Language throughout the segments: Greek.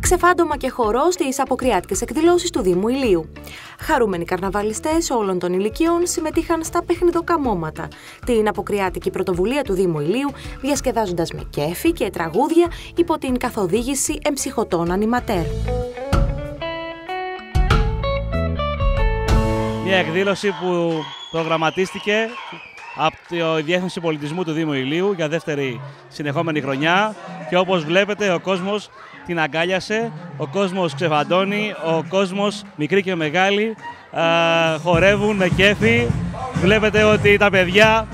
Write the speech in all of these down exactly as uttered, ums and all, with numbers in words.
Ξεφάντωμα και χορό στις αποκριάτικες εκδηλώσεις του Δήμου Ηλίου. Χαρούμενοι καρναβαλιστές όλων των ηλικιών συμμετείχαν στα παιχνιδοκαμώματα, την αποκριάτικη πρωτοβουλία του Δήμου Ηλίου, διασκεδάζοντας με κέφι και τραγούδια υπό την καθοδήγηση εμψυχωτών ανιματέρ. Μια εκδήλωση που προγραμματίστηκε από τη Διεύθυνση Πολιτισμού του Δήμου Ηλίου για δεύτερη συνεχόμενη χρονιά και όπως βλέπετε ο κόσμος την αγκάλιασε, ο κόσμος ξεφαντώνει, ο κόσμος μικροί και μεγάλοι α, χορεύουν με κέφι. Βλέπετε ότι τα παιδιά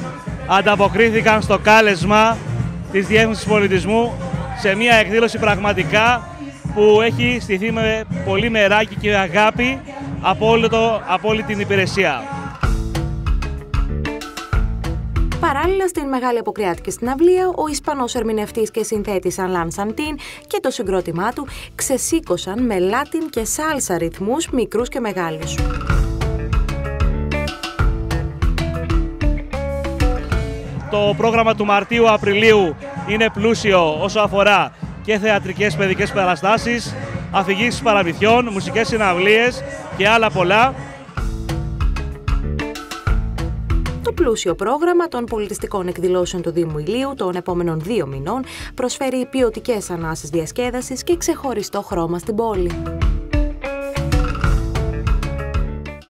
ανταποκρίθηκαν στο κάλεσμα της Διεύθυνσης Πολιτισμού σε μια εκδήλωση πραγματικά που έχει στηθεί με πολύ μεράκι και αγάπη από, όλο το, από όλη την υπηρεσία. Παράλληλα, στην Μεγάλη Αποκριάτικη Συναυλία, ο Ισπανός ερμηνευτής και συνθέτης Alan Santin και το συγκρότημά του ξεσήκωσαν με λάτιν και σάλσα ρυθμούς μικρούς και μεγάλους. Το πρόγραμμα του Μαρτίου-Απριλίου είναι πλούσιο όσο αφορά και θεατρικές παιδικές παραστάσεις, αφηγήσεις παραμυθιών, μουσικές συναυλίες και άλλα πολλά. Το πλούσιο πρόγραμμα των πολιτιστικών εκδηλώσεων του Δήμου Ηλίου των επόμενων δύο μηνών προσφέρει ποιοτικές ανάσες διασκέδασης και ξεχωριστό χρώμα στην πόλη.